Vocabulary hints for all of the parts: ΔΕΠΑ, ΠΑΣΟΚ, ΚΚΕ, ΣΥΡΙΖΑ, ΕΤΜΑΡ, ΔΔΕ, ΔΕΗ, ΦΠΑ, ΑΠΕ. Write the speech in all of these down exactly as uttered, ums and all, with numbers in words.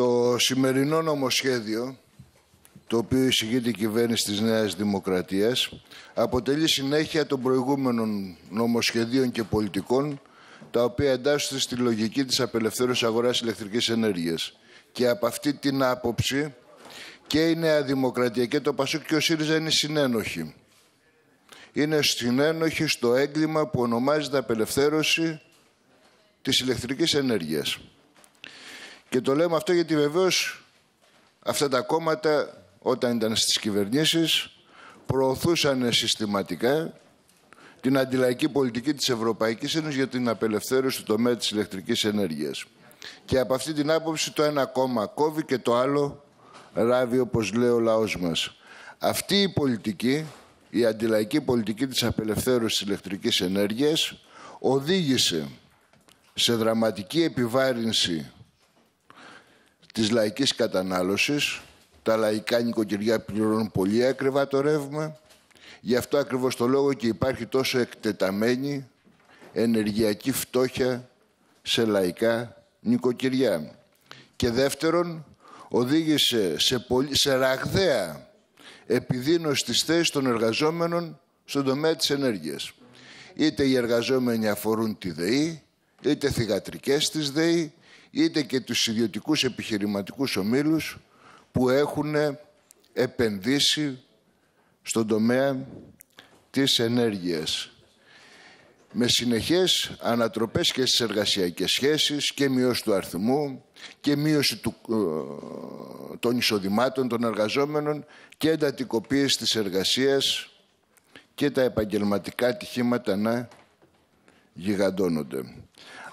Το σημερινό νομοσχέδιο, το οποίο εισηγείται η κυβέρνηση της Νέας Δημοκρατίας, αποτελεί συνέχεια των προηγούμενων νομοσχεδίων και πολιτικών, τα οποία εντάσσονται στη λογική της απελευθέρωσης αγοράς ηλεκτρικής ενέργειας. Και από αυτή την άποψη και η Νέα Δημοκρατία και το ΠΑΣΟΚ και ο ΣΥΡΙΖΑ είναι συνένοχοι. Είναι συνένοχοι στο έγκλημα που ονομάζεται απελευθέρωση της ηλεκτρικής ενέργειας. Και το λέμε αυτό γιατί βεβαίως αυτά τα κόμματα, όταν ήταν στις κυβερνήσεις, προωθούσαν συστηματικά την αντιλαϊκή πολιτική της Ευρωπαϊκής Ένωσης για την απελευθέρωση του τομέα της ηλεκτρικής ενέργειας. Και από αυτή την άποψη το ένα κόμμα κόβει και το άλλο ράβει, όπως λέει ο λαός μας. Αυτή η πολιτική, η αντιλαϊκή πολιτική της απελευθέρωσης της ηλεκτρικής ενέργειας, οδήγησε σε δραματική επιβάρυνση της λαϊκής κατανάλωσης. Τα λαϊκά νοικοκυριά πληρώνουν πολύ ακριβά το ρεύμα. Γι' αυτό ακριβώς το λόγο και υπάρχει τόσο εκτεταμένη ενεργειακή φτώχεια σε λαϊκά νοικοκυριά. Και δεύτερον, οδήγησε σε, πολύ, σε ραγδαία επιδείνωση της θέσης των εργαζόμενων στον τομέα της ενέργειας. Είτε οι εργαζόμενοι αφορούν τη ΔΕΗ, είτε θυγατρικές της ΔΕΗ, είτε και τους ιδιωτικούς επιχειρηματικούς ομίλους που έχουν επενδύσει στον τομέα της ενέργειας. Με συνεχές ανατροπές και στις εργασιακές σχέσεις και μείωση του αριθμού και μείωση του, ε, των εισοδημάτων των εργαζόμενων και εντατικοποίηση της εργασίας και τα επαγγελματικά ατυχήματα να γιγαντώνονται.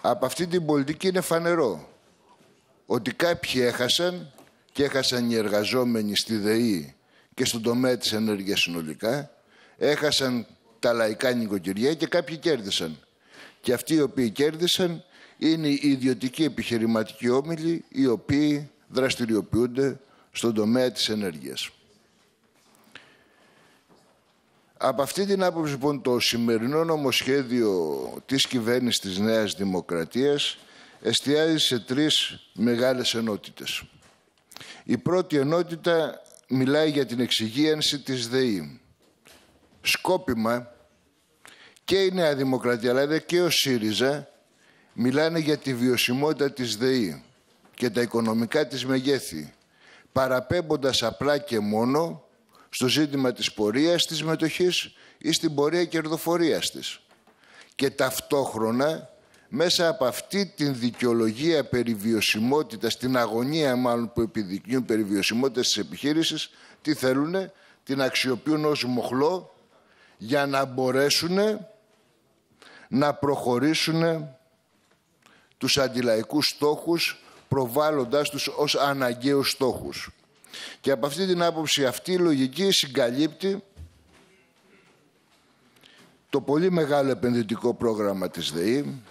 Από αυτή την πολιτική είναι φανερό ότι κάποιοι έχασαν και έχασαν οι εργαζόμενοι στη ΔΕΗ και στον τομέα της ενέργειας συνολικά, έχασαν τα λαϊκά νοικοκυριά και κάποιοι κέρδισαν. Και αυτοί οι οποίοι κέρδισαν είναι οι ιδιωτικοί επιχειρηματικοί όμιλοι οι οποίοι δραστηριοποιούνται στον τομέα της ενέργειας. Από αυτή την άποψη, λοιπόν, το σημερινό νομοσχέδιο της κυβέρνησης της Νέας Δημοκρατίας εστιάζει σε τρεις μεγάλες ενότητες. Η πρώτη ενότητα μιλάει για την εξυγίανση της ΔΕΗ. Σκόπιμα και η Νέα Δημοκρατία, αλλά και ο ΣΥΡΙΖΑ, μιλάνε για τη βιωσιμότητα της ΔΕΗ και τα οικονομικά της μεγέθη, παραπέμποντας απλά και μόνο στο ζήτημα της πορείας της μετοχής ή στην πορεία κερδοφορίας της. Και ταυτόχρονα, μέσα από αυτή την δικαιολογία περιβιωσιμότητας, την αγωνία μάλλον που επιδεικνύουν περιβιωσιμότητας της επιχείρησης, τι θέλουνε, την αξιοποιούν ως μοχλό για να μπορέσουν να προχωρήσουν τους αντιλαϊκούς στόχους, προβάλλοντάς τους ως αναγκαίους στόχους. Και από αυτή την άποψη αυτή η λογική συγκαλύπτει το πολύ μεγάλο επενδυτικό πρόγραμμα της ΔΕΗ,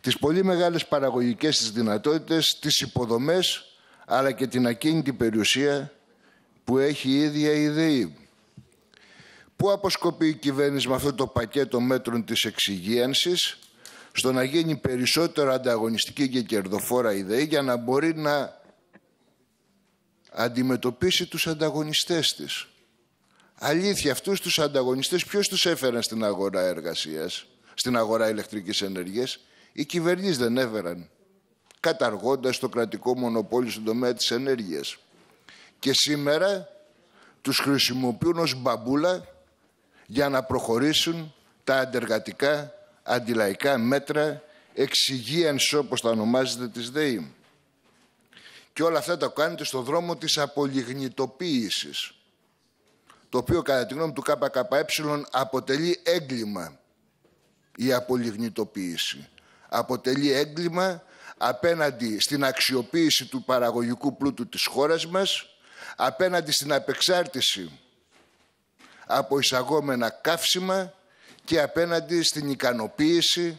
τις πολύ μεγάλες παραγωγικές της δυνατότητες, τις υποδομές, αλλά και την ακίνητη περιουσία που έχει η ίδια η ΔΕΗ. Πού αποσκοπεί η κυβέρνηση με αυτό το πακέτο μέτρων της εξυγίανσης? Στο να γίνει περισσότερο ανταγωνιστική και κερδοφόρα η ΔΕΗ για να μπορεί να αντιμετωπίσει τους ανταγωνιστές της. Αλήθεια, αυτούς τους ανταγωνιστές ποιος τους έφεραν στην αγορά εργασίας, στην αγορά ηλεκτρικής ενέργειας? Οι κυβερνήσεις δεν έφεραν, καταργώντας το κρατικό μονοπόλιο στον τομέα της ενέργειας. Και σήμερα τους χρησιμοποιούν ως μπαμπούλα για να προχωρήσουν τα αντεργατικά, αντιλαϊκά μέτρα εξυγίανση, όπως τα ονομάζεται, της ΔΕΗ. Και όλα αυτά τα κάνετε στον δρόμο της απολιγνητοποίησης, το οποίο κατά τη γνώμη του ΚΚΕ αποτελεί έγκλημα. Η απολιγνητοποίηση αποτελεί έγκλημα απέναντι στην αξιοποίηση του παραγωγικού πλούτου της χώρας μας, απέναντι στην απεξάρτηση από εισαγόμενα καύσιμα και απέναντι στην ικανοποίηση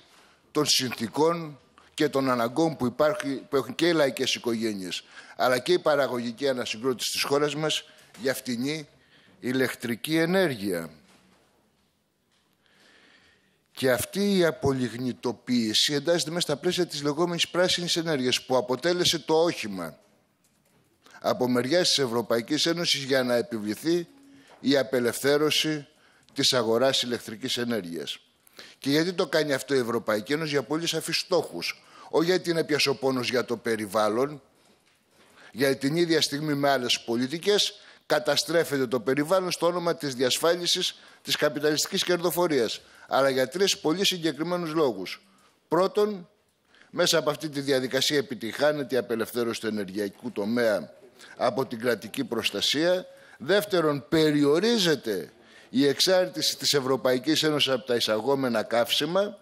των συνθηκών και των αναγκών που, υπάρχει, που έχουν και οι λαϊκές οικογένειες, αλλά και η παραγωγική ανασυγκρότηση της χώρας μας για φτηνή ηλεκτρική ενέργεια. Και αυτή η απολιγνητοποίηση εντάσσεται μέσα στα πλαίσια της λεγόμενης πράσινης ενέργειας, που αποτέλεσε το όχημα από μεριάς της Ευρωπαϊκής Ένωσης για να επιβληθεί η απελευθέρωση της αγοράς ηλεκτρικής ενέργειας. Και γιατί το κάνει αυτό η Ευρωπαϊκή Ένωση? Για πολύ σαφείς στόχους. Όχι γιατί είναι πιασοπόνος για το περιβάλλον, για την ίδια στιγμή με άλλες πολιτικές καταστρέφεται το περιβάλλον στο όνομα της διασφάλισης της καπιταλιστικής κερδοφορίας. Αλλά για τρεις πολύ συγκεκριμένους λόγους. Πρώτον, μέσα από αυτή τη διαδικασία επιτυχάνεται η απελευθέρωση του ενεργειακού τομέα από την κρατική προστασία. Δεύτερον, περιορίζεται η εξάρτηση της Ευρωπαϊκής Ένωσης από τα εισαγόμενα καύσιμα.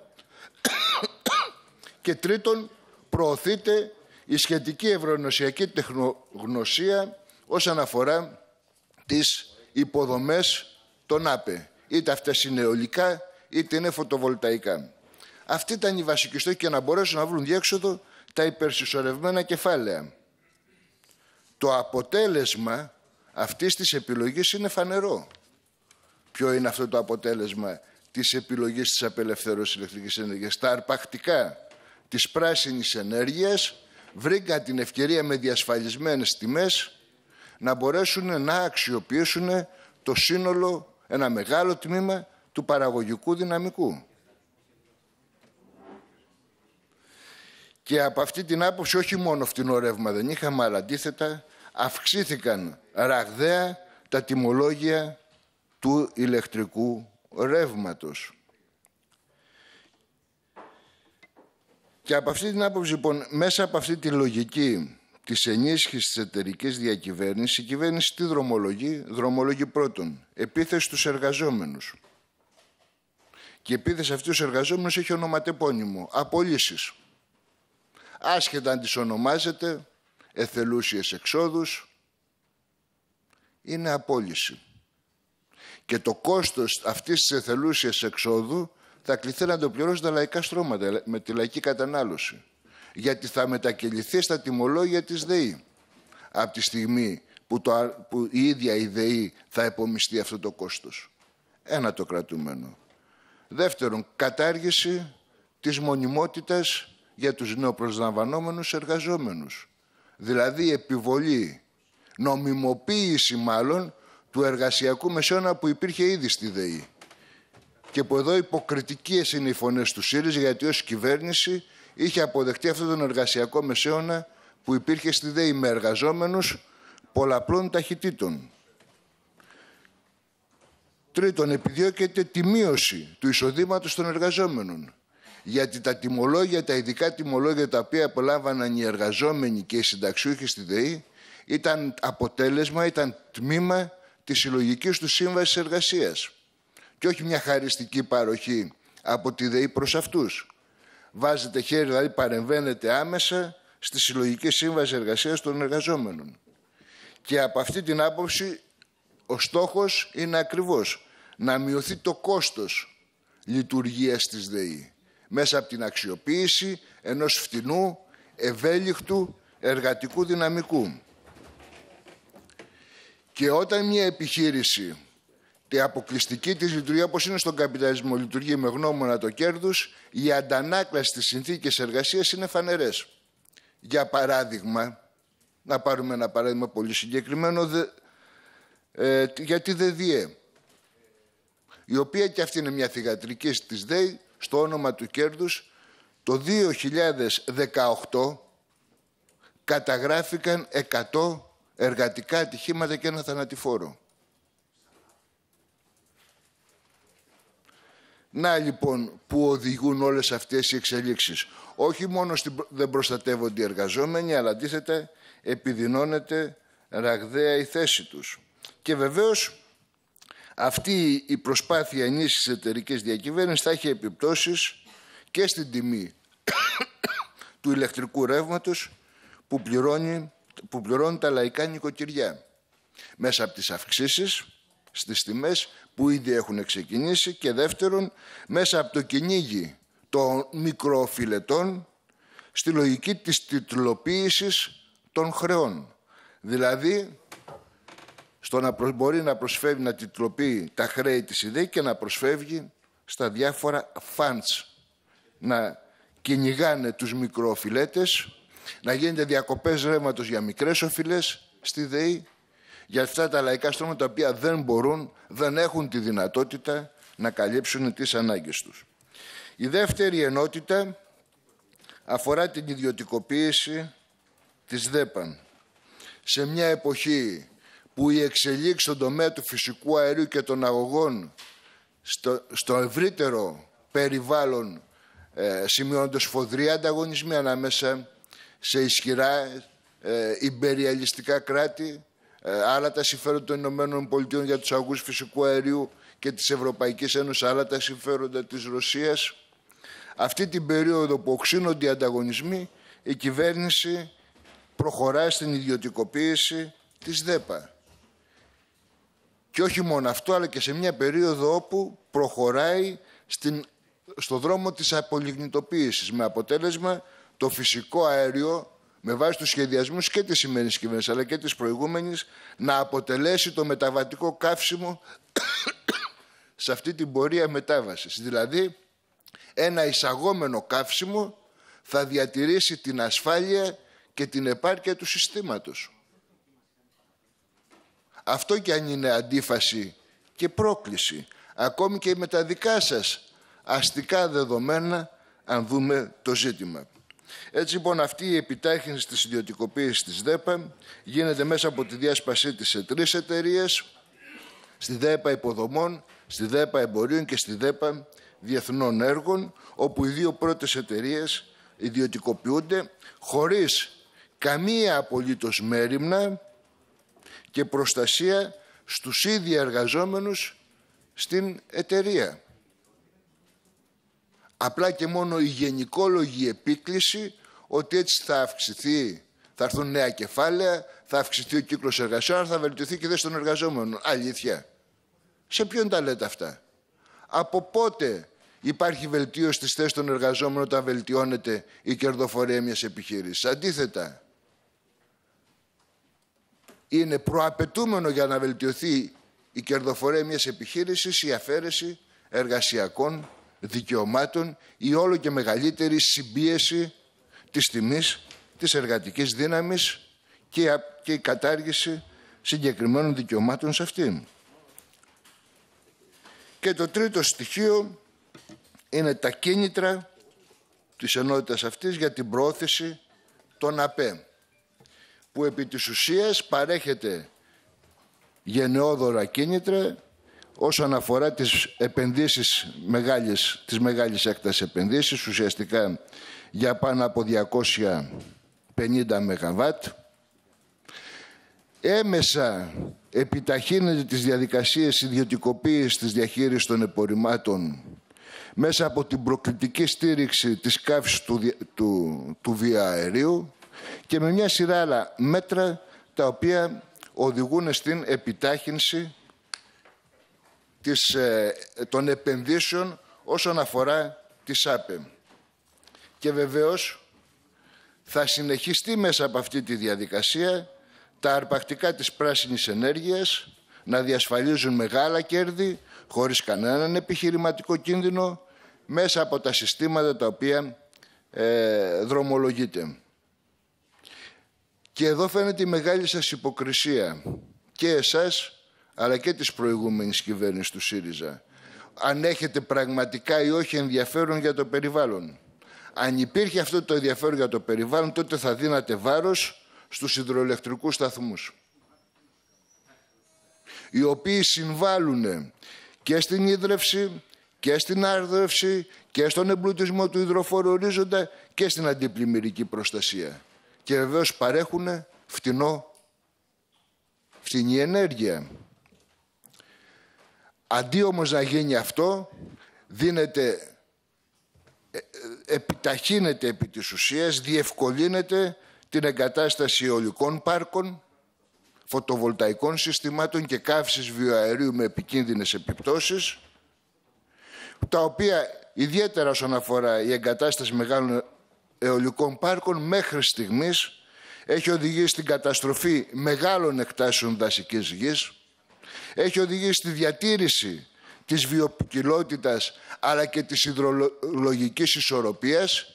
Και τρίτον, προωθείται η σχετική ευρωνοσιακή τεχνογνωσία όσον αφορά τις υποδομές των ΑΠΕ. Είτε αυτές είναι αιωλικά, είτε είναι φωτοβολταϊκά. Αυτή ήταν η βασική στόχη για να μπορέσουν να βρουν διέξοδο τα υπερσυσσωρευμένα κεφάλαια. Το αποτέλεσμα αυτής της επιλογής είναι φανερό. Ποιο είναι αυτό το αποτέλεσμα της επιλογής της απελευθέρωσης ηλεκτρικής ενέργειας? Τα αρπακτικά της πράσινης ενέργειας βρήκαν την ευκαιρία με διασφαλισμένες τιμές να μπορέσουν να αξιοποιήσουν το σύνολο, ένα μεγάλο τμήμα του παραγωγικού δυναμικού. Και από αυτή την άποψη όχι μόνο φτηνό ρεύμα δεν είχαμε, αλλά αντίθετα αυξήθηκαν ραγδαία τα τιμολόγια του ηλεκτρικού ρεύματος. Και από αυτή την άποψη, λοιπόν, μέσα από αυτή τη λογική της ενίσχυσης της εταιρικής διακυβέρνησης, η κυβέρνηση τι δρομολογεί? Δρομολογεί πρώτον επίθεση στους εργαζόμενους. Και η επίθεση αυτή στους εργαζόμενους έχει ονοματεπώνυμο, απολύσεις. Άσχετα αν τις ονομάζεται εθελούσιες εξόδους, είναι απόλυση. Και το κόστος αυτής της εθελούσιας εξόδου θα κληθεί να το πληρώσουν τα λαϊκά στρώματα με τη λαϊκή κατανάλωση. Γιατί θα μετακυληθεί στα τιμολόγια της ΔΕΗ. Από τη στιγμή που, το, που η ίδια η ΔΕΗ θα επομιστεί αυτό το κόστος. Ένα το κρατούμενο. Δεύτερον, κατάργηση της μονιμότητας για τους νεοπροσλαμβανόμενους εργαζόμενους. Δηλαδή επιβολή, νομιμοποίηση μάλλον, του εργασιακού μεσαίωνα που υπήρχε ήδη στη ΔΕΗ. Και που εδώ υποκριτικές είναι οι φωνές του ΣΥΡΙΖΑ, γιατί ως κυβέρνηση είχε αποδεχτεί αυτόν τον εργασιακό μεσαίωνα που υπήρχε στη ΔΕΗ με εργαζόμενους πολλαπλών ταχυτήτων. Τρίτον, επιδιώκεται τη μείωση του εισοδήματος των εργαζόμενων. Γιατί τα τιμολόγια, τα ειδικά τιμολόγια τα οποία απολάμβαναν οι εργαζόμενοι και οι συνταξιούχοι στη ΔΕΗ ήταν αποτέλεσμα, ήταν τμήμα της συλλογικής του σύμβασης εργασίας. Και όχι μια χαριστική παροχή από τη ΔΕΗ προς αυτούς. Βάζετε χέρι, δηλαδή παρεμβαίνετε άμεσα στη συλλογική σύμβαση εργασίας των εργαζόμενων. Και από αυτή την άποψη ο στόχος είναι ακριβώς να μειωθεί το κόστος λειτουργίας της ΔΕΗ μέσα από την αξιοποίηση ενός φτηνού, ευέλικτου εργατικού δυναμικού. Και όταν μια επιχείρηση, η αποκλειστική της λειτουργία, όπως είναι στον καπιταλισμό, λειτουργεί με γνώμονα το κέρδος, η αντανάκλαση στις συνθήκες εργασίας είναι φανερές. Για παράδειγμα, να πάρουμε ένα παράδειγμα πολύ συγκεκριμένο, δε, ε, για τη ΔΔΕ, η οποία και αυτή είναι μια θυγατρική της ΔΕΗ, στο όνομα του κέρδους, το δύο χιλιάδες δεκαοκτώ καταγράφηκαν εκατό εργατικά ατυχήματα και ένα θανατηφόρο. Να λοιπόν που οδηγούν όλες αυτές οι εξελίξεις. Όχι μόνο δεν προστατεύονται οι εργαζόμενοι, αλλά αντίθετα επιδεινώνεται ραγδαία η θέση τους. Και βεβαίως αυτή η προσπάθεια ενίσχυσης εταιρικής διακυβέρνησης θα έχει επιπτώσεις και στην τιμή του ηλεκτρικού ρεύματος που, πληρώνει, που πληρώνουν τα λαϊκά νοικοκυριά. Μέσα από τις αυξήσεις στις τιμές που ήδη έχουν ξεκινήσει και δεύτερον μέσα από το κυνήγι των μικροοφιλετών στη λογική της τιτλοποίησης των χρεών. Δηλαδή στο να μπορεί να προσφεύγει, να τιτλοποιεί τα χρέη της ιδέη και να προσφεύγει στα διάφορα funds. Να κυνηγάνε τους μικροοφιλέτες, να γίνεται διακοπές ρεύματος για μικρές οφειλές στη ΔΕΗ για αυτά τα λαϊκά στρώματα τα οποία δεν μπορούν, δεν έχουν τη δυνατότητα να καλύψουν τις ανάγκες τους. Η δεύτερη ενότητα αφορά την ιδιωτικοποίηση της ΔΕΠΑΝ. Σε μια εποχή που οι εξελίξεις στον τομέα του φυσικού αερίου και των αγωγών στο, στο ευρύτερο περιβάλλον ε, σημειώνονται σφοδροί ανταγωνισμοί ανάμεσα σε ισχυρά ε, υπεριαλιστικά κράτη, ε, άλλα τα συμφέροντα των Ηνωμένων Πολιτειών για τους αγωγούς φυσικού αερίου και της Ευρωπαϊκής Ένωσης, άλλα τα συμφέροντα της Ρωσίας. Αυτή την περίοδο που οξύνονται οι ανταγωνισμοί, η κυβέρνηση προχωρά στην ιδιωτικοποίηση της ΔΕΠΑ. Και όχι μόνο αυτό, αλλά και σε μια περίοδο όπου προχωράει στην, στο δρόμο της απολιγνητοποίησης, με αποτέλεσμα το φυσικό αέριο, με βάση τους σχεδιασμούς και της σημερινής κυβέρνησης, αλλά και της προηγούμενης, να αποτελέσει το μεταβατικό καύσιμο σε αυτή την πορεία μετάβασης. Δηλαδή, ένα εισαγόμενο καύσιμο θα διατηρήσει την ασφάλεια και την επάρκεια του συστήματος. Αυτό κι αν είναι αντίφαση και πρόκληση. Ακόμη και με τα δικά σας αστικά δεδομένα, αν δούμε το ζήτημα. Έτσι λοιπόν αυτή η επιτάχυνση της ιδιωτικοποίησης της ΔΕΠΑ γίνεται μέσα από τη διάσπασή της σε τρεις εταιρείες, στη ΔΕΠΑ Υποδομών, στη ΔΕΠΑ Εμπορίων και στη ΔΕΠΑ Διεθνών Έργων, όπου οι δύο πρώτες εταιρείες ιδιωτικοποιούνται χωρίς καμία απολύτως μέριμνα και προστασία στους ίδιους εργαζόμενους στην εταιρεία. Απλά και μόνο η γενικόλογη επίκληση ότι έτσι θα αυξηθεί, θα έρθουν νέα κεφάλαια, θα αυξηθεί ο κύκλος εργασιών, θα βελτιωθεί και η θέση των εργαζόμενων. Αλήθεια. Σε ποιον τα λέτε αυτά? Από πότε υπάρχει βελτίωση της θέσης των εργαζόμενων όταν βελτιώνεται η κερδοφορία μιας επιχείρησης? Αντίθετα, είναι προαπαιτούμενο για να βελτιωθεί η κερδοφορία μιας επιχείρησης η αφαίρεση εργασιακών δικαιωμάτων, η όλο και μεγαλύτερη συμπίεση της τιμής της εργατικής δύναμης και η κατάργηση συγκεκριμένων δικαιωμάτων σε αυτήν. Και το τρίτο στοιχείο είναι τα κίνητρα της ενότητας αυτής για την προώθηση των ΑΠΕ, που επί της ουσίας παρέχεται γενναιόδωρα κίνητρα όσον αφορά τις επενδύσεις μεγάλης, τις μεγάλης έκτασης επενδύσεις, ουσιαστικά για πάνω από διακόσια πενήντα μεγαβάτ. Έμεσα επιταχύνεται τις διαδικασίες ιδιωτικοποίησης της διαχείρισης των επορειμμάτων μέσα από την προκλητική στήριξη της καύσης του, του, του βιοαερίου και με μια σειρά άλλα μέτρα τα οποία οδηγούν στην επιτάχυνση της, των επενδύσεων όσον αφορά τις ΑΠΕ. Και βεβαίως θα συνεχιστεί μέσα από αυτή τη διαδικασία τα αρπακτικά της πράσινης ενέργειας να διασφαλίζουν μεγάλα κέρδη χωρίς κανέναν επιχειρηματικό κίνδυνο μέσα από τα συστήματα τα οποία ε, δρομολογείται. Και εδώ φαίνεται η μεγάλη σας υποκρισία και εσάς αλλά και της προηγούμενης κυβέρνησης του ΣΥΡΙΖΑ. Αν έχετε πραγματικά ή όχι ενδιαφέρον για το περιβάλλον. Αν υπήρχε αυτό το ενδιαφέρον για το περιβάλλον, τότε θα δίνατε βάρος στους υδροελεκτρικούς σταθμούς, οι οποίοι συμβάλλουν και στην ίδρυυση και στην άρδρευση και στον εμπλουτισμό του υδροφόρου ορίζοντα και στην αντιπλημμυρική προστασία. Και βεβαίως παρέχουν φτηνό, φτηνή ενέργεια. Αντί όμως να γίνει αυτό, δίνεται, επιταχύνεται επί της ουσίας, διευκολύνεται την εγκατάσταση αιωλικών πάρκων, φωτοβολταϊκών συστημάτων και καύσης βιοαερίου με επικίνδυνες επιπτώσεις, τα οποία ιδιαίτερα όσον αφορά η εγκατάσταση μεγάλων αιωλικών πάρκων μέχρι στιγμής έχει οδηγήσει στην καταστροφή μεγάλων εκτάσεων δασικής γης, έχει οδηγήσει στη διατήρηση της βιοποικιλότητας αλλά και της υδρολογικής ισορροπίας,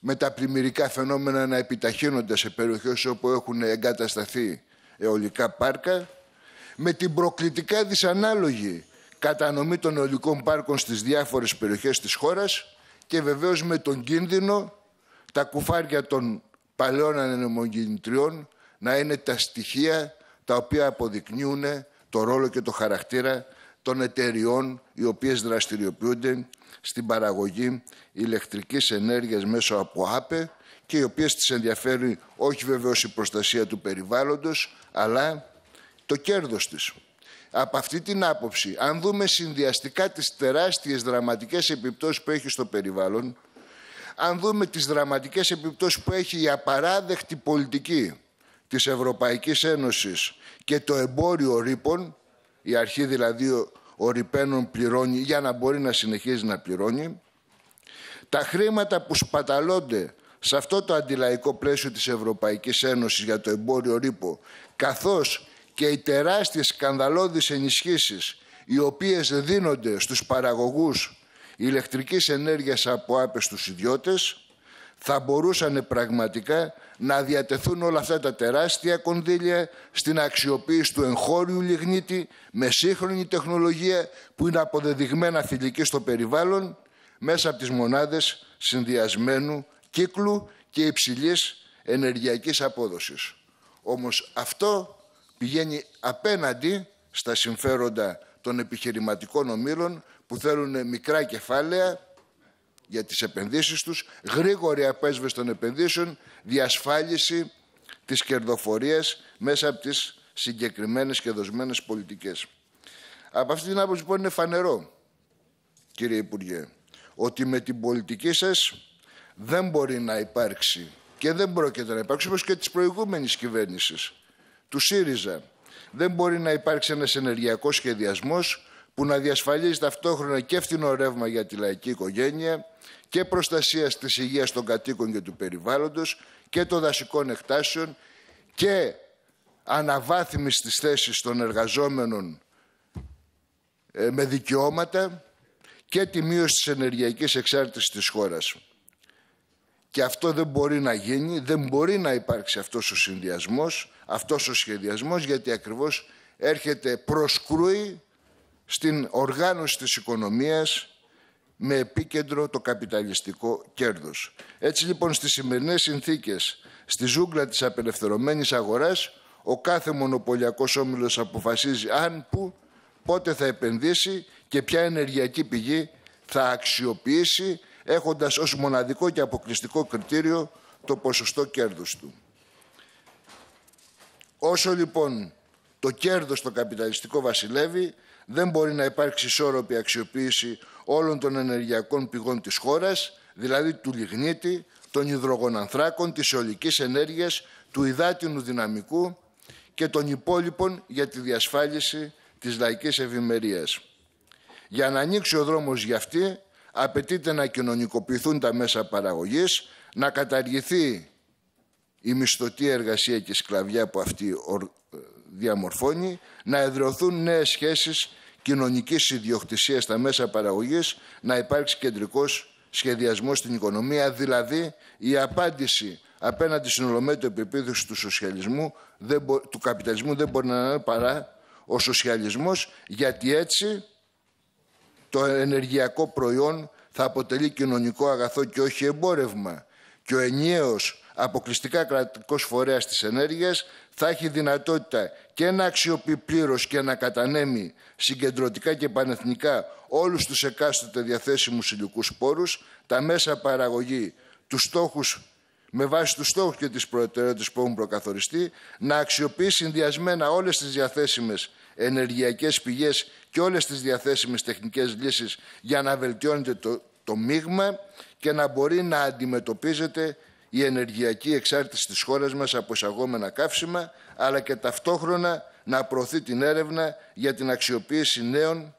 με τα πλημμυρικά φαινόμενα να επιταχύνονται σε περιοχές όπου έχουν εγκατασταθεί αιωλικά πάρκα, με την προκλητικά δυσανάλογη κατανομή των αιωλικών πάρκων στις διάφορες περιοχές της χώρας και βεβαίως με τον κίνδυνο τα κουφάρια των παλαιών ανεμογεννητριών να είναι τα στοιχεία τα οποία αποδεικνύουν το ρόλο και το χαρακτήρα των εταιριών οι οποίες δραστηριοποιούνται στην παραγωγή ηλεκτρικής ενέργειας μέσω από ΑΠΕ και οι οποίες τις ενδιαφέρει όχι βεβαίως η προστασία του περιβάλλοντος, αλλά το κέρδος της. Από αυτή την άποψη, αν δούμε συνδυαστικά τις τεράστιες δραματικές επιπτώσεις που έχει στο περιβάλλον, αν δούμε τις δραματικές επιπτώσεις που έχει η απαράδεκτη πολιτική της Ευρωπαϊκής Ένωσης και το εμπόριο ρήπων, η αρχή δηλαδή ο ρηπαίνων πληρώνει για να μπορεί να συνεχίζει να πληρώνει, τα χρήματα που σπαταλώνται σε αυτό το αντιλαϊκό πλαίσιο της Ευρωπαϊκής Ένωσης για το εμπόριο ρήπο, καθώς και οι τεράστιες σκανδαλώδεις ενισχύσεις οι οποίες δίνονται στους παραγωγούς ηλεκτρικής ενέργειας από ΑΠΕ στους ιδιώτες, θα μπορούσαν πραγματικά να διατεθούν όλα αυτά τα τεράστια κονδύλια στην αξιοποίηση του εγχώριου λιγνίτη με σύγχρονη τεχνολογία που είναι αποδεδειγμένα φιλική στο περιβάλλον μέσα από τις μονάδες συνδυασμένου κύκλου και υψηλής ενεργειακής απόδοσης. Όμως αυτό πηγαίνει απέναντι στα συμφέροντα των επιχειρηματικών ομίλων που θέλουν μικρά κεφάλαια για τις επενδύσεις τους, γρήγορη απέσβεση των επενδύσεων, διασφάλιση της κερδοφορίας μέσα από τις συγκεκριμένες και δοσμένες πολιτικές. Από αυτή την άποψη, λοιπόν, είναι φανερό, κύριε Υπουργέ, ότι με την πολιτική σας δεν μπορεί να υπάρξει και δεν πρόκειται να υπάρξει, όπως και της προηγούμενης κυβέρνησης, του ΣΥΡΙΖΑ, δεν μπορεί να υπάρξει ένας ενεργειακός σχεδιασμός που να διασφαλίζει ταυτόχρονα και φθηνό ρεύμα για τη λαϊκή οικογένεια και προστασία της υγείας των κατοίκων και του περιβάλλοντος και των δασικών εκτάσεων και αναβάθμιση της θέσης των εργαζόμενων ε, με δικαιώματα και τη μείωση της ενεργειακής εξάρτησης της χώρας. Και αυτό δεν μπορεί να γίνει, δεν μπορεί να υπάρξει αυτός ο συνδυασμός, αυτός ο σχεδιασμός, γιατί ακριβώς έρχεται προσκρούει στην οργάνωση της οικονομίας με επίκεντρο το καπιταλιστικό κέρδος. Έτσι λοιπόν στις σημερινές συνθήκες, στη ζούγκλα της απελευθερωμένης αγοράς, ο κάθε μονοπωλιακός όμιλος αποφασίζει αν, που, πότε θα επενδύσει και ποια ενεργειακή πηγή θα αξιοποιήσει, έχοντας ως μοναδικό και αποκλειστικό κριτήριο το ποσοστό κέρδους του. Όσο λοιπόν το κέρδος το καπιταλιστικό βασιλεύει, δεν μπορεί να υπάρξει ισόρροπη αξιοποίηση όλων των ενεργειακών πηγών της χώρας, δηλαδή του λιγνίτη, των υδρογονανθράκων, της αιωλικής ενέργειας, του υδάτινου δυναμικού και των υπόλοιπων για τη διασφάλιση της λαϊκής ευημερίας. Για να ανοίξει ο δρόμος για αυτή, απαιτείται να κοινωνικοποιηθούν τα μέσα παραγωγής, να καταργηθεί η μισθωτή εργασία και η σκλαβιά που αυτή διαμορφώνει, να εδραιωθούν νέες σχέσεις κοινωνικής ιδιοκτησίας στα μέσα παραγωγής, να υπάρξει κεντρικός σχεδιασμός στην οικονομία, δηλαδή η απάντηση απέναντι στην ολομέτωπη επίθεση του σοσιαλισμού, του καπιταλισμού δεν μπορεί να είναι παρά ο σοσιαλισμός, γιατί έτσι το ενεργειακό προϊόν θα αποτελεί κοινωνικό αγαθό και όχι εμπόρευμα και ο ενιαίος αποκλειστικά κρατικός φορέας της ενέργειας θα έχει δυνατότητα και να αξιοποιεί πλήρως και να κατανέμει συγκεντρωτικά και πανεθνικά όλους τους εκάστοτε διαθέσιμους υλικούς πόρους, τα μέσα παραγωγή, τους στόχους, με βάση τους στόχους και τις προτεραιότητες που έχουν προκαθοριστεί, να αξιοποιεί συνδυασμένα όλες τις διαθέσιμες ενεργειακές πηγές και όλες τις διαθέσιμες τεχνικές λύσεις για να βελτιώνεται το, το μείγμα και να μπορεί να αντιμετωπίζεται η ενεργειακή εξάρτηση της χώρας μας από εισαγόμενα καύσιμα, αλλά και ταυτόχρονα να προωθεί την έρευνα για την αξιοποίηση νέων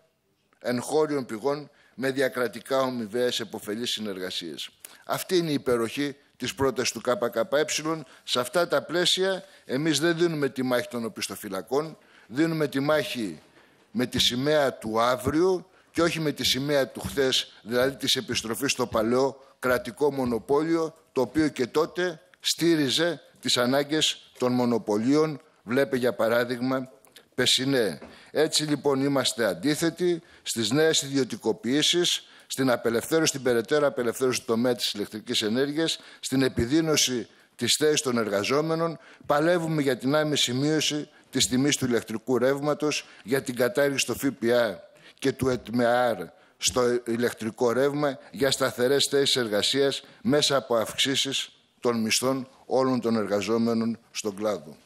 εγχώριων πηγών με διακρατικά ομοιβαίες επωφελείς συνεργασίες. Αυτή είναι η υπεροχή της πρότασης του ΚΚΕ. Σε αυτά τα πλαίσια εμείς δεν δίνουμε τη μάχη των οπισθοφυλακών, δίνουμε τη μάχη με τη σημαία του αύριου και όχι με τη σημαία του χθες, δηλαδή της επιστροφής στο παλαιό κρατικό μονοπόλιο, το οποίο και τότε στήριζε τις ανάγκες των μονοπωλίων Βλέπε για παράδειγμα Πεσσινέ. Έτσι λοιπόν είμαστε αντίθετοι στις νέες ιδιωτικοποιήσεις, στην απελευθέρωση, την περαιτέρω απελευθέρωση του τομέα της ηλεκτρικής ενέργειας, στην επιδείνωση της θέσης των εργαζόμενων. Παλεύουμε για την άμεση μείωση της τιμής του ηλεκτρικού ρεύματος, για την κατάργηση του ΦΠΑ και του ΕΤΜΑΡ στο ηλεκτρικό ρεύμα, για σταθερές θέσεις εργασίας μέσα από αυξήσεις των μισθών όλων των εργαζόμενων στον κλάδο.